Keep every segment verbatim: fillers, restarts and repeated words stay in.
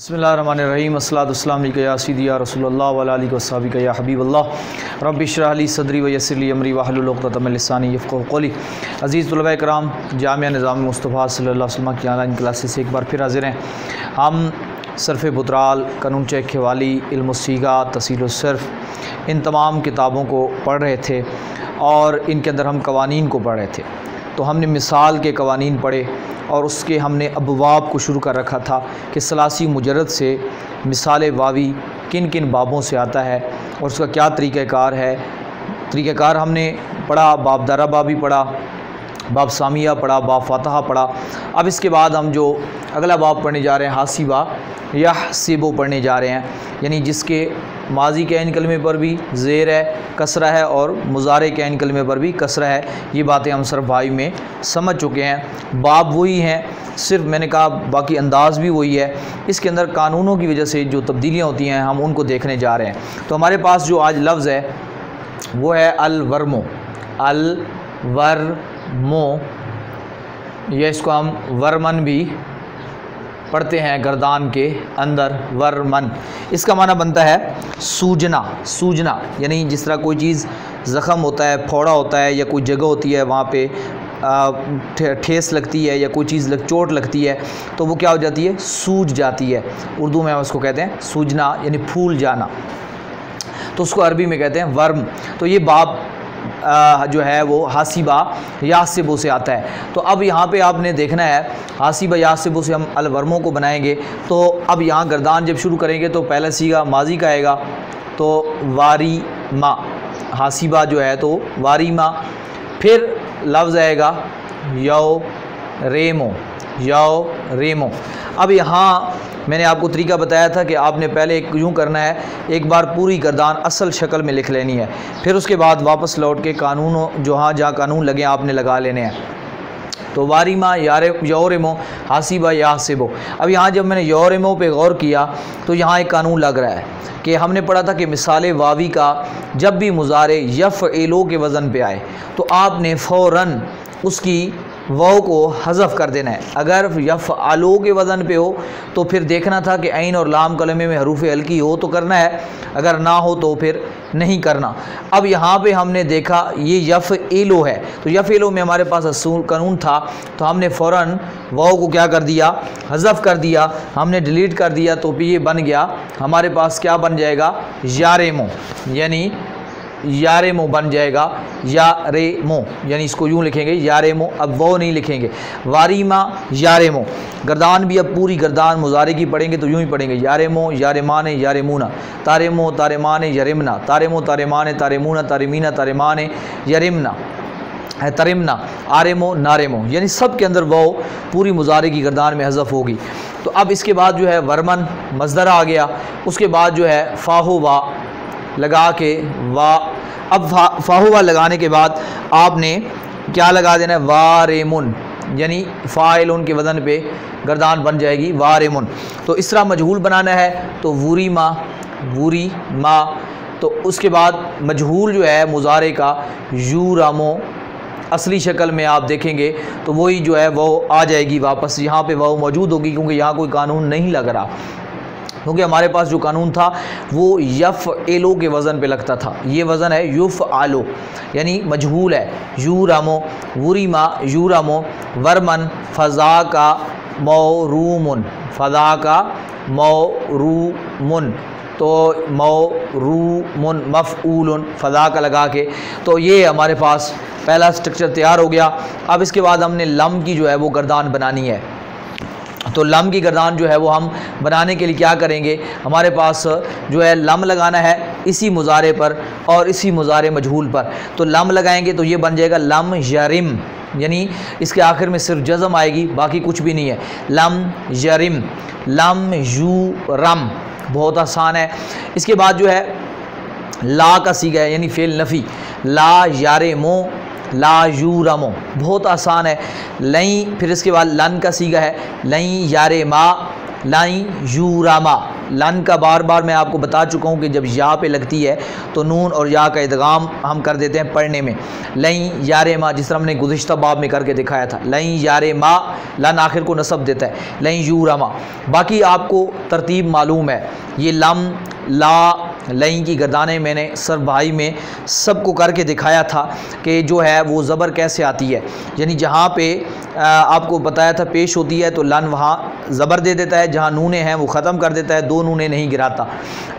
बिस्मिल्लाहिर्रहमानिर्रहीम अस्सलाम अलैकुम या सय्यदी या रसूलल्लाह व अला आलिहि व सहाबिका या हबीबल्लाह रब्बि इश्रह ली सदरी व यस्सिर ली अमरी वहलुल उक़दतम मिन लिसानी यफ़क़हू क़ौली। अज़ीज़ तुलबा कराम, जामिया निज़ाम मुस्तफ़ा सल्लल्लाहु अलैहि वसल्लम की ऑनलाइन क्लासेस से एक बार फिर हाजिर हैं। हम सरफ़ बुतराल, कानून चेक खवाली, इल्म उस सीगा, तसील उस सर्फ, इन तमाम किताबों को पढ़ रहे थे और इनके अंदर हम कवानीन को पढ़ रहे थे। तो हमने मिसाल के कवानीन पढ़े और उसके हमने अबवाब को शुरू कर रखा था कि सलासी मुजरद से मिसाल वावी किन किन बाबों से आता है और उसका क्या तरीक़ाकार है। तरीक़ाकार हमने पढ़ा, बाब दारा बाबी पढ़ा, बाब सामिया पढ़ा, बाब फातहा पढ़ा। अब इसके बाद हम जो अगला बाब पढ़ने जा रहे हैं, हासिबा या हसीबो पढ़ने जा रहे हैं, यानी जिसके माजी के ऐन कलमे पर भी ज़ेर है, कसरा है और मुजारे के ऐन कलमे पर भी कसरा है। ये बातें हम सरफ़ भाई में समझ चुके हैं। बाब वही हैं, सिर्फ मैंने कहा बाकी अंदाज भी वही है। इसके अंदर कानूनों की वजह से जो तब्दीलियाँ होती हैं हम उनको देखने जा रहे हैं। तो हमारे पास जो आज लफ्ज़ है वो है अलवर्मो। अलवर्मो या इसको हम वर्मन भी पढ़ते हैं, गर्दान के अंदर वर्मन। इसका माना बनता है सूजना। सूजना यानी जिस तरह कोई चीज़ ज़ख़म होता है, फोड़ा होता है, या कोई जगह होती है वहाँ पे ठेस लगती है या कोई चीज़ लग चोट लगती है तो वो क्या हो जाती है, सूज जाती है। उर्दू में हम उसको कहते हैं सूजना यानी फूल जाना, तो उसको अरबी में कहते हैं वर्म। तो ये बाब आ, जो है वो हासिबा यासिबो से आता है। तो अब यहाँ पे आपने देखना है, हासिबा यासिबो से हम अलवर्मों को बनाएंगे। तो अब यहाँ गर्दान जब शुरू करेंगे तो पहला सीगा माजी का आएगा, तो वारी माँ हासिबा जो है तो वारी माँ। फिर लफ्ज़ आएगा यो रेमो। यो रेमो अब यहाँ मैंने आपको तरीका बताया था कि आपने पहले एक यूँ करना है, एक बार पूरी गर्दान असल शक्ल में लिख लेनी है, फिर उसके बाद वापस लौट के कानूनों जहाँ जहाँ कानून लगे आपने लगा लेने हैं। तो वारिमा यारे योरेमो हासिबा यासिबो। अब यहाँ जब मैंने योरेमो पे गौर किया तो यहाँ एक कानून लग रहा है कि हमने पढ़ा था कि मिसाल वावी का जब भी मुजारे यफ़ एलो के वज़न पे आए तो आपने फ़ौरन उसकी वाओ को हज़फ कर देना है। अगर यफ़ आलो के वज़न पे हो तो फिर देखना था कि ऐन और लाम कलमे में हरूफ हल्की हो तो करना है, अगर ना हो तो फिर नहीं करना। अब यहाँ पे हमने देखा ये यफ़ एलो है, तो यफ़ एलो में हमारे पास असूल कानून था, तो हमने फ़ौरन वाओ को क्या कर दिया, हज़फ कर दिया, हमने डिलीट कर दिया। तो ये बन गया हमारे पास, क्या बन जाएगा, यारेमो यानी यारेमो बन जाएगा यारेमो, यानी इसको यूँ लिखेंगे यारेमो। अब वो नहीं लिखेंगे, वारीमा यारेमो। गर्दान भी अब पूरी गर्दान मुजारे की पढ़ेंगे तो यूँ ही पढ़ेंगे, यारेमो यारेमाने यारेमूना, तारेमो तारेमाने यरेमना, तारेमो तारेमाने तारेमूना, तारेमीना तारेमाने यरेमना है तरिमना, आरेमो नारेमो, यानी सब के अंदर वो पूरी मुजारे की गर्दान में हज़फ होगी। तो अब इसके बाद जो है वर्मन मजदरा आ गया, उसके बाद जो है फ़ाहो वा लगा के वा। अब फा, फाहुवा लगाने के बाद आपने क्या लगा देना है, वारेमुन यानी फ़ाइलुन के वज़न पे गर्दान बन जाएगी वारेमुन। तो इसरा मजहूल बनाना है तो वूरी माँ, वूरी माँ। तो उसके बाद मजहूल जो है मुजारे का यू रामो असली शक्ल में आप देखेंगे तो वही जो है वो आ जाएगी वापस, यहाँ पे वो मौजूद होगी क्योंकि यहाँ कोई कानून नहीं लग रहा, क्योंकि हमारे पास जो कानून था वो यफ़ एलो के वज़न पे लगता था। ये वज़न है युफ़ आलो यानी मजहूल है, यू रामो वूरीमा यू रामो वर्मन फ़ज़ा का मौरूमुन, फ़ज़ा का मौरूमुन, तो मौरूमुन मफ़ऊलुन फ़ज़ा का लगा के। तो ये हमारे पास पहला स्ट्रक्चर तैयार हो गया। अब इसके बाद हमने लम की जो है वो गर्दान बनानी है, तो लम की गर्दान जो है वो हम बनाने के लिए क्या करेंगे, हमारे पास जो है लम लगाना है इसी मुजारे पर और इसी मुजारे मजहूल पर। तो लम लगाएंगे तो ये बन जाएगा लम यरिम, यानी इसके आखिर में सिर्फ जज़म आएगी, बाकी कुछ भी नहीं है। लम यरिम लम यू रम, बहुत आसान है। इसके बाद जो है ला का सीगा है यानी फेल नफ़ी, ला यारेमो ला यू रामो, बहुत आसान है। लई फिर इसके बाद लन का सीगा है लई यारे माँ लई यू रामा, लन का बार बार मैं आपको बता चुका हूँ कि जब या पे लगती है तो नून और या का इदगाम हम कर देते हैं पढ़ने में, लई यारे माँ, जिस तरह हमने गुज़िश्ता बाब में करके दिखाया था। लई यारे माँ, लन आखिर को नसब देता है, लई यू रमा। बाकी आपको तरतीब मालूम है, ये लम ला लई की गर्दाने मैंने सर भाई में सबको करके दिखाया था कि जो है वो ज़बर कैसे आती है, यानी जहाँ पे आपको बताया था पेश होती है तो लन वहाँ ज़बर दे देता है, जहाँ नूने हैं वो ख़त्म कर देता है, दो नूने नहीं गिराता।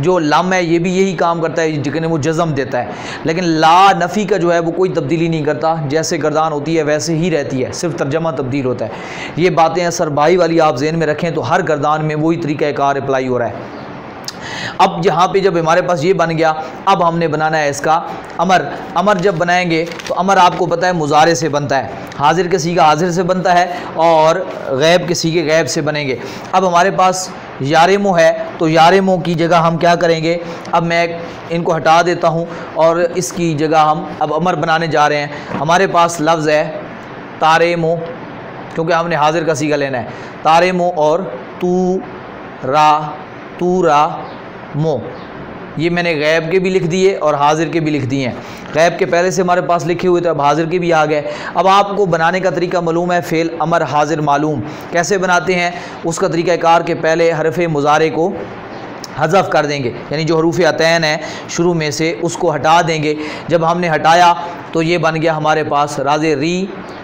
जो लम है ये भी यही काम करता है, लेकिन वो जज़म देता है, लेकिन ला नफ़ी का जो है वो कोई तब्दीली नहीं करता, जैसे गर्दान होती है वैसे ही रहती है, सिर्फ तर्जमा तब्दील होता है। ये बातें सर भाई वाली आप ज़हन में रखें तो हर गर्दान में वही तरीक़ाकार अप्लाई हो रहा है। अब यहाँ पे जब हमारे पास ये बन गया, अब हमने बनाना है इसका अमर। अमर जब बनाएंगे तो अमर आपको पता है मुजारे से बनता है, हाजिर के सीगा हाजिर से बनता है और गैब के सीगे गैब से बनेंगे। अब हमारे पास यारेमो है तो यारेमो की जगह हम क्या करेंगे, अब मैं इनको हटा देता हूँ और इसकी जगह हम अब अमर बनाने जा रहे हैं। हमारे पास लफ्ज़ है तारेमो, क्योंकि हमने हाजिर का सीगा लेना है, तारेमो और तू रा तूरा मो, ये मैंने गैब के भी लिख दिए और हाजिर के भी लिख दिए हैं। गैब के पहले से हमारे पास लिखे हुए थे, अब हाजिर के भी आ गए। अब आपको बनाने का तरीका मालूम है, फ़ेल अमर हाजिर मालूम कैसे बनाते हैं, उसका तरीका कार के पहले हरफ मुजारे को हज़फ कर देंगे, यानी जो हरूफ अतैन है शुरू में से उसको हटा देंगे। जब हमने हटाया तो ये बन गया हमारे पास राजे री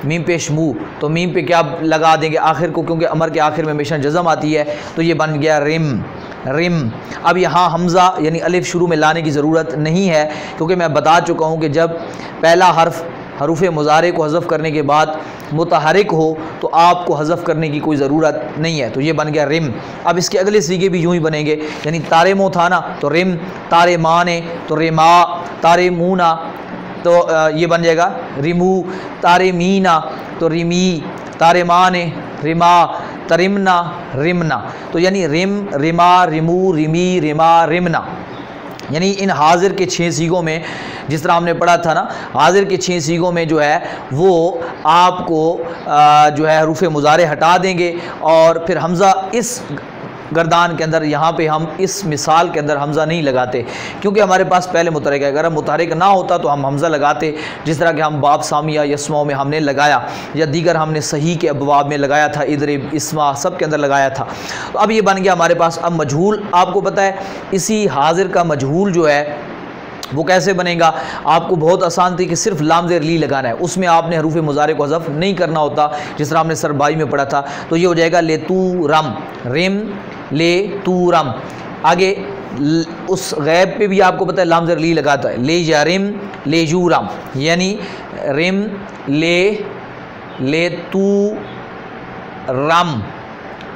मीम पेश मू, तो मीम पे क्या लगा देंगे आखिर को, क्योंकि अमर के आखिर में हमेशा जज़म आती है, तो ये बन गया रिम रिम। अब यहाँ हमज़ा यानी अलिफ शुरू में लाने की ज़रूरत नहीं है, क्योंकि मैं बता चुका हूँ कि जब पहला हर्फ हरूफ मुजारे को हज़फ़ करने के बाद मुतहरिक हो तो आपको हज़फ़ करने की कोई ज़रूरत नहीं है, तो ये बन गया रिम। अब इसके अगले सीगे भी यूँ ही बनेंगे, यानी तारे मो था ना तो रिम, तारे माँ ने तो रिमा, तारे मूना तो ये बन जाएगा रिमू, तारे मीना तो रिमी, तारे माँ ने रिमा, तरिमना रिमना, तो यानी रिम रिमा रिमू रिमी रिमा रिमना, यानी इन हाजिर के छः सीगों में जिस तरह हमने पढ़ा था ना, हाजिर के छः सीगों में जो है वो आपको आ, जो है हरूफ मुजारे हटा देंगे और फिर हमज़ा इस गर्दान के अंदर, यहाँ पे हम इस मिसाल के अंदर हमज़ा नहीं लगाते क्योंकि हमारे पास पहले मुतहरिक है। अगर हम मुतहरिक ना होता तो हम हमज़ा लगाते, जिस तरह के हम बाब सामिया यसमाओं में हमने लगाया या दीगर हमने सही के अबवाब में लगाया था, इधर इसमा सब के अंदर लगाया था। तो अब ये बन गया हमारे पास। अब मजहूल आपको पता है, इसी हाजिर का मजहूल जो है वो कैसे बनेगा, आपको बहुत आसान थी कि सिर्फ लाम ज़ेर ली लगाना है, उसमें आपने हरूफ मुजारे को हज़फ नहीं करना होता, जिस तरह हमने सरबाई में पढ़ा था। तो ये हो जाएगा ले तू रम, रिम ले तू रम। आगे उस गैब पे भी आपको पता है लाम ज़ेर ली लगाता है, ले या रिम ले यू रम, यानी रिम ले ले तू रम,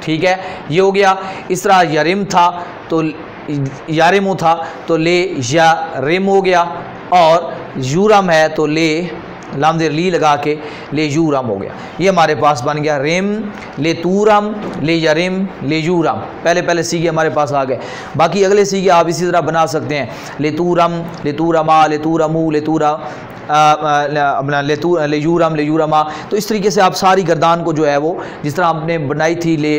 ठीक है ये हो गया। इस तरह या रिम था तो यारेमो था तो ले या रेम हो गया, और यूरम है तो ले लाम देर ली लगा के ले यूरम हो गया। ये हमारे पास बन गया रेम ले तूरम ले या रेम ले यूरम, पहले पहले सीगे हमारे पास आ गए। बाकी अगले सीगे आप इसी तरह बना सकते हैं, ले तूरम ले तूरमा ले तूरमू ले तूरा अपना ले तू ले यूरम ले यूरमा। तो इस तरीके से आप सारी गर्दान को जो है वो जिस तरह आपने बनाई थी, ले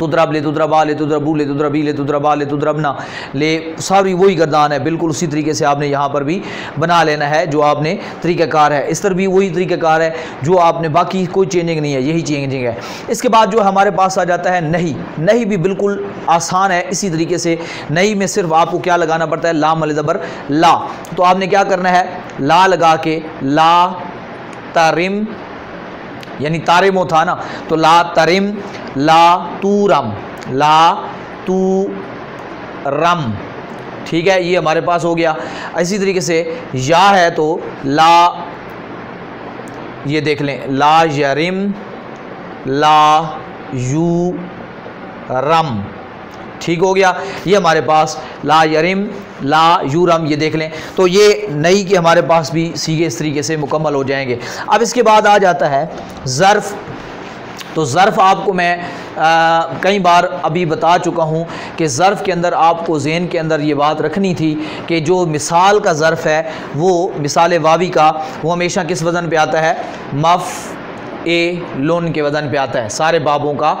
तुद्रब ले तुद्रबा ले तुद्रबू ले तुद्रबी ले तुद्रबा ले तुद्रबना ले, सारी वही गर्दान है, बिल्कुल उसी तरीके से आपने यहाँ पर भी बना लेना है जो आपने तरीक़ाकार है। इस तरह भी वही तरीक़ाकार है जो आपने, बाकी कोई चेंजिंग नहीं है, यही चेंजिंग है। इसके बाद जो हमारे पास आ जाता है नहीं, नहीं भी बिल्कुल आसान है, इसी तरीके से नहीं में सिर्फ आपको क्या लगाना पड़ता है, लाम अल ज़बर ला। तो आपने क्या करना है, ला लगा के ला तरिम, यानी तारेमो था ना तो ला तरिम ला तू रम ला तू रम, ठीक है ये हमारे पास हो गया। इसी तरीके से या है तो ला, ये देख लें ला या रिम ला यू रम, ठीक हो गया ये हमारे पास ला यरिम ला यूरम, ये देख लें। तो ये नई के हमारे पास भी सीगे इस तरीके से मुकम्मल हो जाएंगे। अब इसके बाद आ जाता है ज़र्फ़। तो ज़र्फ़ आपको मैं आ, कई बार अभी बता चुका हूँ कि ज़र्फ़ के अंदर आपको ज़हन के अंदर ये बात रखनी थी कि जो मिसाल का ज़र्फ़ है वो मिसाल वावी का वो हमेशा किस वज़न पे आता है, मफ़ ए लोन के वज़न पे आता है, सारे बाबों का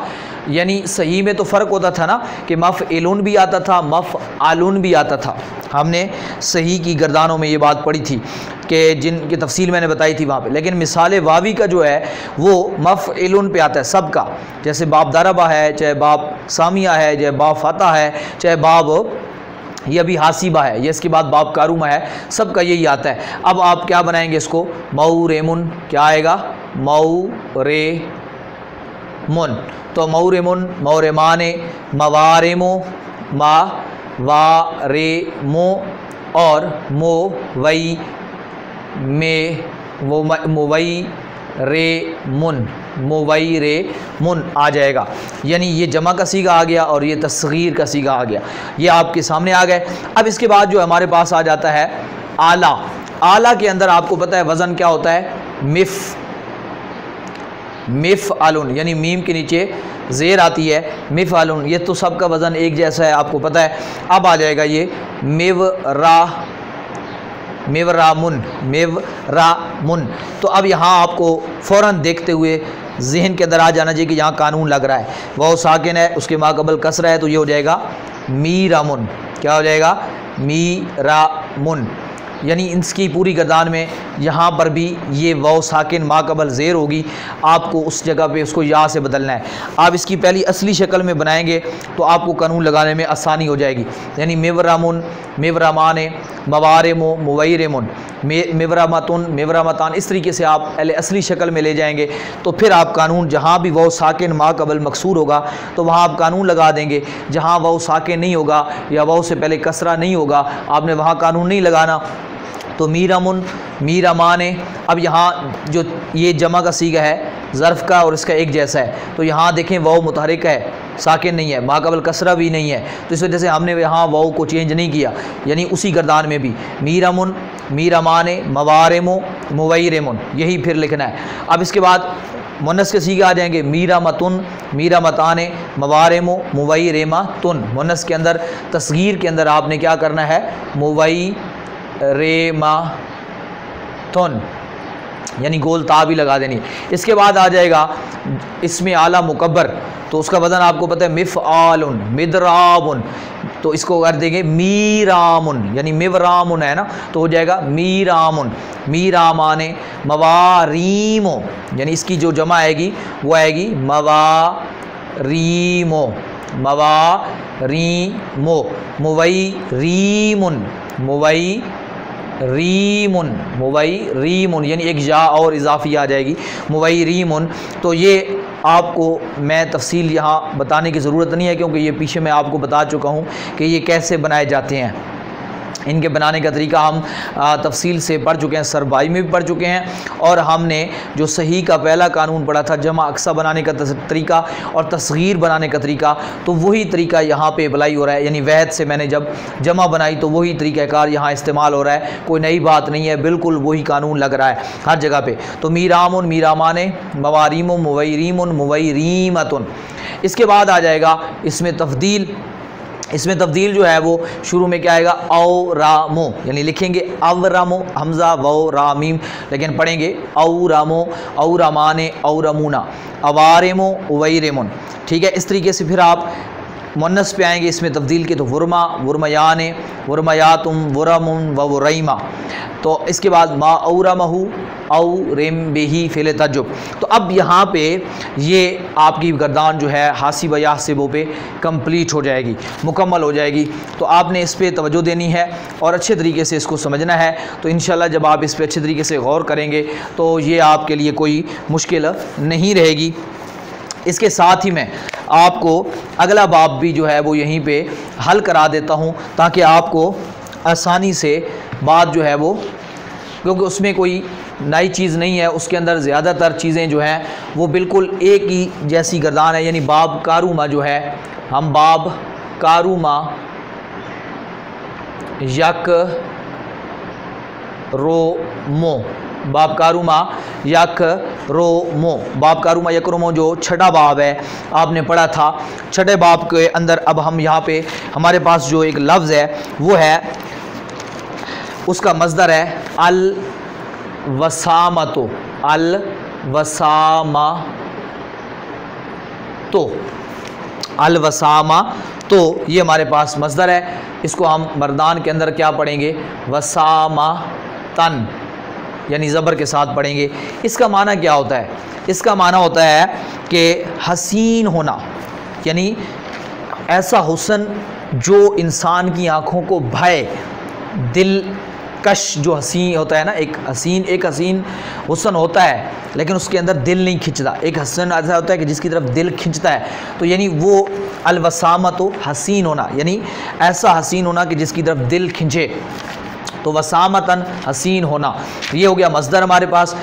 यानी सही में तो फ़र्क होता था ना कि मफ़इलून भी आता था मफ़आलून भी आता था। हमने सही की गर्दानों में ये बात पढ़ी थी कि जिनकी तफसील मैंने बताई थी वहाँ पे। लेकिन मिसाल वावी का जो है वो मफ़इलून पे आता है सब का, जैसे बाब दारबा है, चाहे बाब सामिया है, चाहे बाब फ़ाता है, चाहे बाब यह भी हासिबा है, यह इसके बाद बाब कारूमा है, सब का यही आता है। अब आप क्या बनाएंगे इसको, मऊ रेमुन क्या आएगा, मऊ रे मुन, तो मऊ रेमुन मऊ रेमाने मवारेमो मा वारेमो और मो वई में वो मोवई रे मुन मोवई रे मुन आ जाएगा। यानी ये जमा का सीगा आ गया और ये तस्गीर का सीगा आ गया, ये आपके सामने आ गए। अब इसके बाद जो हमारे पास आ जाता है आला। आला के अंदर आपको पता है वज़न क्या होता है, मिफ़ मिफ़ आलून, यानी मीम के नीचे ज़ेर आती है मिफ़ आलून। ये तो सब का वज़न एक जैसा है आपको पता है। अब आ जाएगा ये मेवरा मेवरामुन मेवरामुन। तो अब यहाँ आपको फ़ौरन देखते हुए जहन के अंदर आ जाना चाहिए कि यहाँ कानून लग रहा है। वह साकिन है, उसके माकबल कसरा है, तो ये हो जाएगा मीरामुन, क्या हो जाएगा मीरामुन। यानी इसकी पूरी गर्दान में यहाँ पर भी ये वाव साकिन माकबल ज़ेर होगी, आपको उस जगह पे उसको या से बदलना है। आप इसकी पहली असली शक्ल में बनाएंगे तो आपको कानून लगाने में आसानी हो जाएगी। यानी मेवरामुन मेवरामान मवारेमो मुवैरेमुन मेवरामतुन मेवरामतान, इस तरीके से आप पहले असली शक्ल में ले जाएंगे तो फिर आप कानून जहाँ भी वाव साकिन माकबल मकसूर होगा तो वहाँ आप कानून लगा देंगे। जहाँ वाव साकिन नहीं होगा या वाव से पहले कसरा नहीं होगा आपने वहाँ कानून नहीं लगाना। तो मीरामुन मीरामाने, अब यहाँ जो ये जमा का सीगा है ज़र्फ़ का और इसका एक जैसा है, तो यहाँ देखें वाव मुतहरिक है, साकिन नहीं है, माकबल कसरा भी नहीं है, तो इस वजह से हमने यहाँ वाव को चेंज नहीं किया। यानी उसी गर्दान में भी मीरामुन मीरामाने मवारेमो मुवैरेमुन यही फिर लिखना है। अब इसके बाद मुन्नस के सीगे आ जाएंगे मीरामतुन मीरामताने मवारेमो मुवैरेमातुन। मुन्नस के अंदर तस्गीर के अंदर आपने क्या करना है, मुवई रे माथुन, यानी गोल ता भी लगा देनी। इसके बाद आ जाएगा इसमें आला मुकब्बर, तो उसका वज़न आपको पता है मिफ़आलुन मिदरामुन, तो इसको कर देंगे मीरामुन, यानी मिवरामुन है ना, तो हो जाएगा मीरामुन मीरामाने मवारीमो, यानी इसकी जो जमा आएगी वो आएगी मवारीमो मवारीमो मुवैरीमुन मुवई रीमुन मुवई रीमुन, यानी एक या और इजाफी आ जाएगी मुवई रीमुन। तो ये आपको मैं तफसील यहाँ बताने की ज़रूरत नहीं है क्योंकि ये पीछे मैं आपको बता चुका हूँ कि ये कैसे बनाए जाते हैं। इनके बनाने का तरीका हम तफसील से पढ़ चुके हैं, सरबाई में भी पढ़ चुके हैं, और हमने जो सही का पहला कानून पढ़ा था जमा अक्सा बनाने का तरीका और तस्गीर बनाने का तरीका, तो वही तरीका यहाँ पे अप्लाई हो रहा है। यानी वहद से मैंने जब जमा बनाई तो वही तरीक़ाकार यहाँ इस्तेमाल हो रहा है, कोई नई बात नहीं है, बिल्कुल वही कानून लग रहा है हर जगह पर। तो मीरामुन मीरामाने मवारीम मुवैरीमुन मुवैरीमतुन। इसके बाद आ जाएगा इसमें तब्दील। इसमें तब्दील जो है वो शुरू में क्या आएगा, औ रामो, यानी लिखेंगे अव रामो हमज़ा वो रामीम, लेकिन पढ़ेंगे औ रामो औ रामाने औ रमूना अवारेमो उवैरेमुन, ठीक है। इस तरीके से फिर आप मुन्नस पे आएंगे इसमें तब्दील के, तो वुरमा वुरमयाने वुरमयातुम वुरमुन वुरैमा, तो इसके बाद मा औरमहु औ रेम बेही फेले तजुब। तो अब यहाँ पे ये आपकी गर्दान जो है हासिब यासिबों पे कंप्लीट हो जाएगी, मुकम्मल हो जाएगी। तो आपने इस पर तवज्जो देनी है और अच्छे तरीके से इसको समझना है। तो इंशाल्लाह जब आप इस पर अच्छे तरीके से गौर करेंगे तो ये आपके लिए कोई मुश्किल नहीं रहेगी। इसके साथ ही मैं आपको अगला बाब भी जो है वो यहीं पे हल करा देता हूँ ताकि आपको आसानी से बात जो है वो, क्योंकि उसमें कोई नई चीज़ नहीं है, उसके अंदर ज़्यादातर चीज़ें जो हैं वो बिल्कुल एक ही जैसी गर्दान है। यानी बाब कारूमा जो है हम बाब कारूमा यक रो मो बाब कारूमा यक रोमो बाब कारूमा यक रोमो जो छठा बाब है आपने पढ़ा था। छठे बाब के अंदर अब हम यहाँ पे हमारे पास जो एक लफ्ज़ है वो है, उसका मजदर है अल वसामतो अल वसामतो, अलवसामा, तो ये हमारे पास मजदर है। इसको हम मर्दान के अंदर क्या पढ़ेंगे, वसामा तन, यानी ज़बर के साथ पढ़ेंगे। इसका माना क्या होता है, इसका माना होता है कि हसीन होना, यानी ऐसा हुस्न जो इंसान की आँखों को भाए, दिल कश जो हसीन होता है ना, एक हसीन एक हसीन हुस्न होता है लेकिन उसके अंदर दिल नहीं खिंचता। एक हुस्न ऐसा होता है कि जिसकी तरफ दिल खिंचता है, तो यानी वो अलवसामा, तो हसीन होना, यानी ऐसा हसीन होना कि जिसकी तरफ दिल खिंचे, तो वसामतन हसीन होना। ये हो गया मजदर हमारे पास।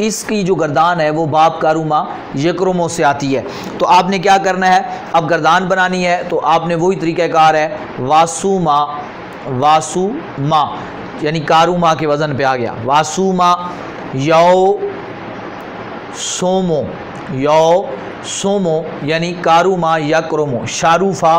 इसकी जो गर्दान है वो बाप कारूमा यक्रोमो से आती है। तो आपने क्या करना है, अब गर्दान बनानी है, तो आपने वही तरीक़ाकार है, वासूमा वासूमा, यानी कारूमा के वज़न पे आ गया, वासूमा यौ सोमो यौ सोमो, यानी कारूमा यक्रोमो, शारूफा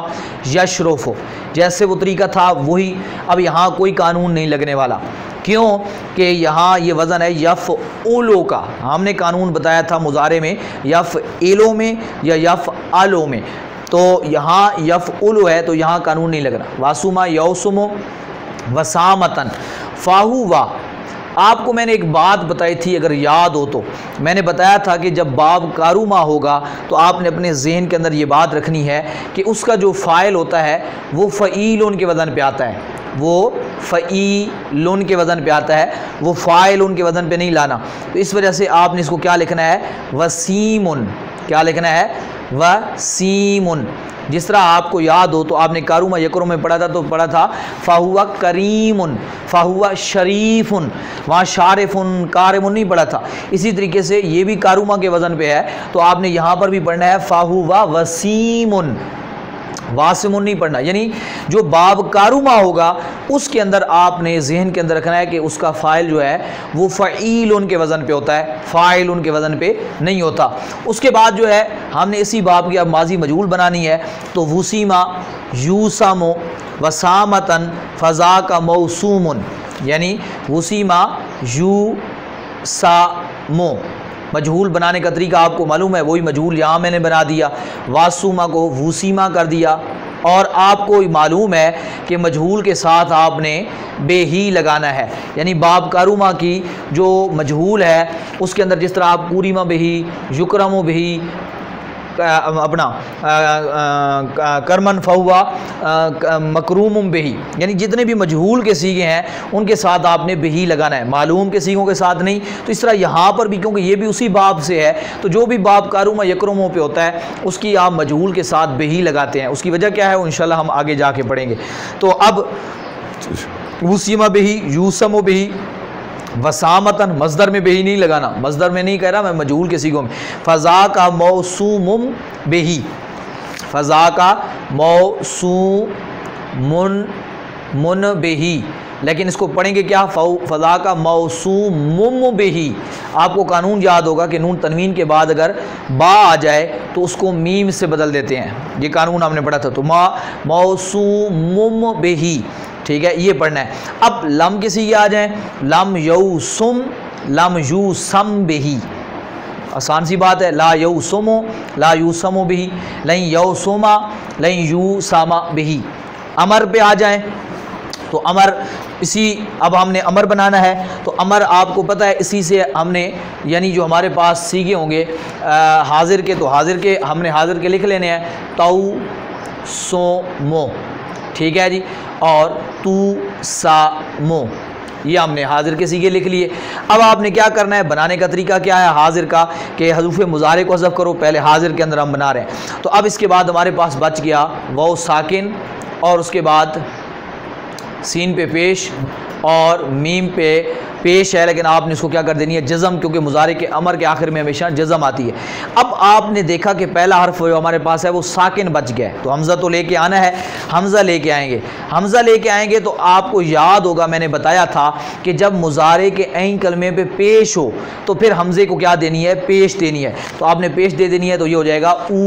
यशरोफो, जैसे वो तरीका था वही। अब यहाँ कोई कानून नहीं लगने वाला, क्यों कि यहाँ ये वज़न है यफ़ ओलो का। हमने कानून बताया था मुजारे में यफ़ एलो में या यफ़ आलो में, तो यहाँ यफ़ ओलो है तो यहाँ कानून नहीं लग रहा। वासुमा यौसुमो वसामतन फाहुवा, आपको मैंने एक बात बताई थी अगर याद हो तो, मैंने बताया था कि जब बाब कारूमा होगा तो आपने अपने जहन के अंदर ये बात रखनी है कि उसका जो फ़ाइल होता है वो फ़ईलोन के वज़न पे आता है, वो फ़ईलोन के वज़न पे आता है, वो फ़ाइलोन के वज़न पे नहीं लाना। तो इस वजह से आपने इसको क्या लिखना है, वसीमुन, क्या लिखना है, वसीमुन। जिस तरह आपको याद हो, तो आपने कारूमा यकरूम में पढ़ा था, तो पढ़ा था फ़ाहुआ करीमुन फ़ाहुआ शरीफुन, वहाँ शारिफुन कारिमुन नहीं पढ़ा था। इसी तरीके से ये भी कारूमा के वज़न पे है, तो आपने यहाँ पर भी पढ़ना है फ़ाहुआ वसीमुन, वासिमुन नहीं पढ़ना। यानी जो बाब कारूमा होगा उसके अंदर आपने जहन के अंदर रखना है कि उसका फ़ाइल जो है वो फ़ाइल उनके वज़न पे होता है, फ़ाइल उनके वज़न पे नहीं होता। उसके बाद जो है हमने इसी बाब की अब माजी मजूल बनानी है, तो वसीमा यूसामो वसामतन फ़ज़ा का मौसूमुन, यानी वसीमा यूसामो, मजहूल बनाने का तरीका आपको मालूम है, वही मजहूल यहाँ मैंने बना दिया, वासूमा को वूसीमा कर दिया। और आपको मालूम है कि मजहूल के साथ आपने बेही लगाना है, यानी बाब कारूमा की जो मजहूल है उसके अंदर जिस तरह आप कूरीमा बेही, युक्रमो बेही, अपना आ, आ, कर्मन फहुआ मकरूम बेही, यानी जितने भी मजहूल के सीगे हैं उनके साथ आपने बेही लगाना है, मालूम के सीगों के साथ नहीं। तो इस तरह यहाँ पर भी, क्योंकि ये भी उसी बाब से है, तो जो भी बाब कारूमा यकरूमों पे होता है उसकी आप मजहूल के साथ बेही लगाते हैं। उसकी वजह क्या है वो इंशाल्लाह हम आगे जाके पढ़ेंगे। तो अब वसीमा बेही, यूसमो बेही, वसामतन, मजदर में बेही नहीं लगाना, मजदर में नहीं कह रहा मैं, मजहूल के सीगों में, फ़ज़ा का मौसूमुन बेही, फ़ज़ा का मौसूमुन मुन बेही, लेकिन इसको पढ़ेंगे क्या, फ़ज़ा का मौसूमुम बेही। आपको कानून याद होगा कि नून तनवीन के बाद अगर बा आ जाए तो उसको मीम से बदल देते हैं, ये कानून हमने पढ़ा था। तो मा मौसूमुम बेही, ठीक है, ये पढ़ना है। अब लम किसी के आ जाए, लम यौसुम लम यूसम बेही, आसान सी बात है, ला यौसुमो ला यूसमो बेही, लई यौसुमा लई यूसामा बेही। अमर पे आ जाए, तो अमर इसी, अब हमने अमर बनाना है, तो अमर आपको पता है इसी से हमने, यानी जो हमारे पास सीगे होंगे हाजिर के, तो हाजिर के हमने हाजिर के लिख लेने हैं, ताऊ सोमो, ठीक है जी, और तू सामो, ये हमने हाजिर के सीगे लिख लिए। अब आपने क्या करना है, बनाने का तरीका क्या है हाजिर का, कि हजूफ़ मुजारे को हज़फ करो, पहले हाजिर के अंदर हम बना रहे हैं। तो अब इसके बाद हमारे पास बच गया वाव साकिन, और उसके बाद सीन पे पेश और मीम पे पेश है, लेकिन आपने इसको क्या कर देनी है, जज़म, क्योंकि मुजारे के अमर के आखिर में हमेशा जज़म आती है। अब आपने देखा कि पहला हर्फ जो हमारे पास है वो साकिन बच गया है, तो हमज़ा तो लेके आना है, हमज़ा लेके आएंगे, हमज़ा लेके आएंगे तो आपको याद होगा मैंने बताया था कि जब मुजारे के ऐन कलमे पे पेश हो तो फिर हमज़े को क्या देनी है, पेश देनी है, तो आपने पेश दे देनी है। तो ये हो जाएगा ऊ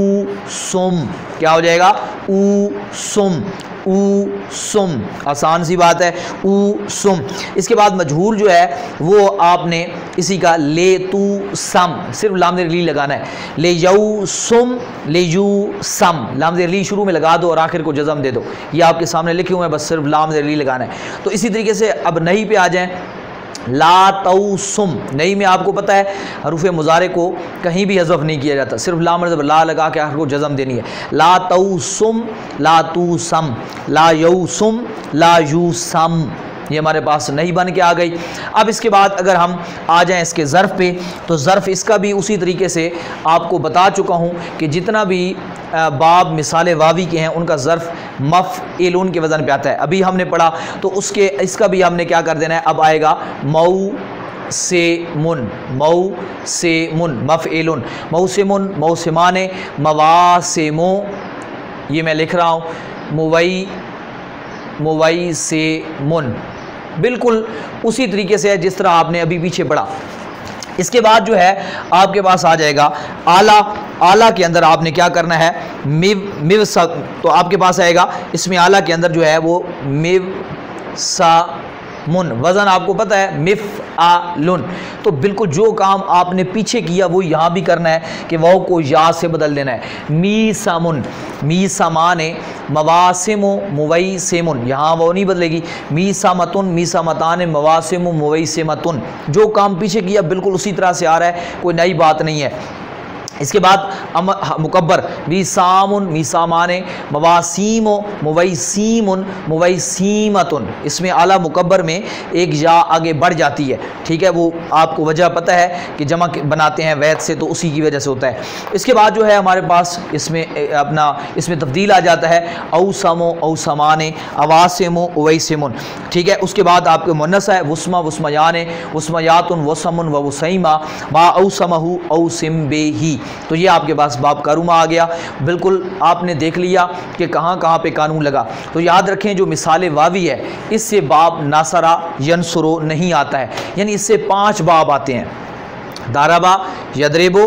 सुम, क्या हो जाएगा, ऊ सुम, ऊसुम, आसान सी बात है ऊसुम। इसके बाद मजहूल जो है वो आपने इसी का ले तू सम, सिर्फ लाम ली लगाना है, ले यऊ सुम ले यू सम, लाम ली शुरू में लगा दो और आखिर को जज़म दे दो। ये आपके सामने लिखे हुए हैं, बस सिर्फ लाम ली लगाना है। तो इसी तरीके से अब नहीं पे आ जाएं, ला तौसुम, नई में आपको पता है हरूफ मुजारे को कहीं भी हज़फ नहीं किया जाता, सिर्फ लाम ला लगा के आखिर को जज़म देनी है। ला तौसुम ला तूसम ला यौसुम ला यूसम, ये हमारे पास नहीं बन के आ गई। अब इसके बाद अगर हम आ जाएं इसके ज़र्फ़ पे, तो ज़र्फ़ इसका भी उसी तरीके से आपको बता चुका हूँ कि जितना भी बाब मिसाल वावी के हैं उनका ज़र्फ़ मफ़ एलून के वज़न पे आता है। अभी हमने पढ़ा तो उसके इसका भी हमने क्या कर देना है, अब आएगा मऊ से मुन, मऊ से मुन मफ़ एलून, मऊ से मुन मऊ से माने मवा से मो, ये मैं लिख रहा हूँ मवई मवई से मुन, बिल्कुल उसी तरीके से है जिस तरह आपने अभी पीछे पढ़ा। इसके बाद जो है आपके पास आ जाएगा आला, आला के अंदर आपने क्या करना है मिव मिव सा, तो आपके पास आएगा इसमें आला के अंदर जो है वो मिव सा मुन, वज़न आपको पता है मिफ आलुन। तो बिल्कुल जो काम आपने पीछे किया वो यहाँ भी करना है कि वाव को या से बदल देना है। मी सामुन मी सामाने मवासिमो मुवई सेमुन, यहाँ वो नहीं बदलेगी। मी सामतुन मी सामताने मवासिमो मुवई सेमतुन, जो काम पीछे किया बिल्कुल उसी तरह से आ रहा है, कोई नई बात नहीं है। इसके बाद मुकब्बर मी सामुन मी सामाने मवासीमो मुवैसीमुन मुवैसीमतुन, इसमें आला मुकब्बर में एक या आगे बढ़ जाती है, ठीक है, वो आपको वजह पता है कि जमा बनाते हैं वैद से तो उसी की वजह से होता है। इसके बाद जो है हमारे पास इसमें अपना इसमें तब्दील आ जाता है औसमो औसमाने अवासमो अवैसमुन, ठीक है। उसके बाद आपके मुन्नस है वस्मा वस्मयाने वस्मयातुन वसमुन वसैमा मा औसमहु औसम बेही, तो ये आपके पास बाब कारूमा आ गया। बिल्कुल आपने देख लिया कि कहाँ कहाँ पे कानून लगा। तो याद रखें जो मिसाल वावी है इससे बाब नासरा यनसुरो नहीं आता है, यानी इससे पांच बाब आते हैं, दाराबा यदरेबो,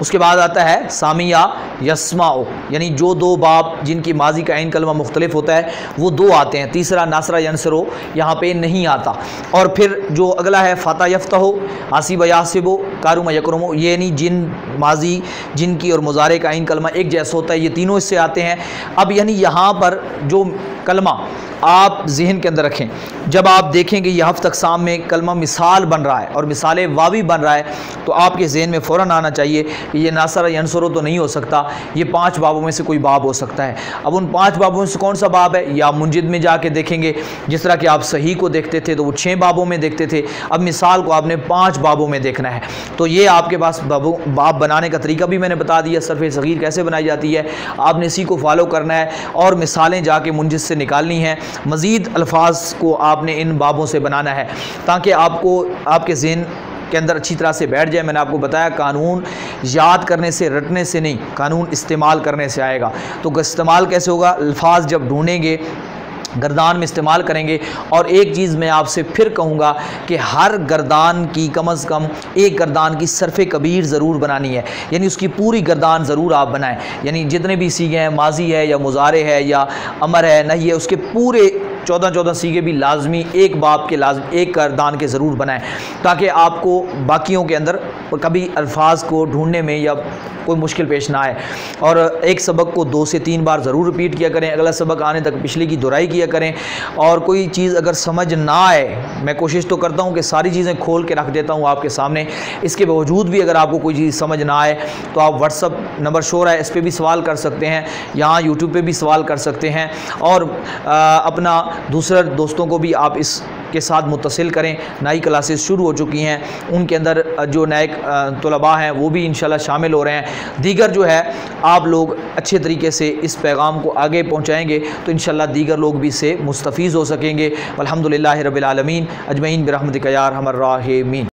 उसके बाद आता है सामिया यसमाओ, यानी जो दो बाब जिनकी माजी का ऐन कलमा मुख्तलिफ होता है वो दो आते हैं, तीसरा नासरा यनसरो यहाँ पे नहीं आता। और फिर जो अगला है फ़ाता यफ्तहो आसिब यासिबो कारुमा यकरमो, ये यानी जिन माजी जिनकी और मुजारे का ऐन कलमा एक जैसा होता है ये तीनों इससे आते हैं। अब यानी यहाँ पर जो कलमा आप जहन के अंदर रखें, जब आप देखेंगे यह हफ्त अकसाम में कलमा मिसाल बन रहा है और मिसाल वावी बन रहा है तो आपके जहन में फ़ौरन आना चाहिए कि ये नासरा यनसरो तो नहीं हो सकता, ये पांच बाबों में से कोई बाब हो सकता है। अब उन पांच बाबों में से कौन सा बाब है, या मुंजिद में जाके देखेंगे, जिस तरह कि आप सही को देखते थे तो वो छः बाबों में देखते थे, अब मिसाल को आपने पाँच बाबों में देखना है। तो ये आपके पास बाबों बाब बनाने का तरीका भी मैंने बता दिया, सर्फ़े सगीर कैसे बनाई जाती है, आपने इसी को फॉलो करना है और मिसालें जाके मुंजिद से निकालनी हैं। मज़ीद अल्फाज को आपने इन बाबों से बनाना है ताकि आपको आपके ज़हन के अंदर अच्छी तरह से बैठ जाए। मैंने आपको बताया कानून याद करने से रटने से नहीं, कानून इस्तेमाल करने से आएगा। तो इस्तेमाल कैसे होगा, अल्फाज जब ढूंढेंगे गर्दान में इस्तेमाल करेंगे। और एक चीज़ मैं आपसे फिर कहूँगा कि हर गर्दान की कम अज़ कम एक गर्दान की सरफ़ कबीर ज़रूर बनानी है, यानी उसकी पूरी गर्दान ज़रूर आप बनाएं, यानी जितने भी सीगे हैं माजी है या मुजारे है या अमर है नहीं है, उसके पूरे चौदह चौदह सीगे भी लाजमी एक बाब के लाजमी एक गर्दान के ज़रूर बनाएं, ताकि आपको बाकियों के अंदर कभी अल्फाज को ढूंढने में या कोई मुश्किल पेश ना आए। और एक सबक को दो से तीन बार ज़रूर रिपीट किया करें, अगला सबक आने तक पिछले की दोहराई किया करें। और कोई चीज़ अगर समझ ना आए, मैं कोशिश तो करता हूँ कि सारी चीज़ें खोल के रख देता हूँ आपके सामने, इसके बावजूद भी अगर आपको कोई चीज़ समझ ना आए तो आप व्हाट्सअप नंबर शो रहा है इस पर भी सवाल कर सकते हैं, यहाँ यूट्यूब पर भी सवाल कर सकते हैं, और आ, अपना दूसरे दोस्तों को भी आप इस के साथ मुतसिल करें। नई क्लासेस शुरू हो चुकी हैं, उनके अंदर जो नए तलबा हैं वो भी इंशाल्लाह शामिल हो रहे हैं। दीगर जो है आप लोग अच्छे तरीके से इस पैगाम को आगे पहुँचाएँगे तो इंशाल्लाह दीगर लोग भी इससे मुस्तफ़ीज़ हो सकेंगे। अल्हम्दुलिल्लाहि रब्बिल आलमीन अजमईन बिरहमतिक या अरहमर राहिमीन।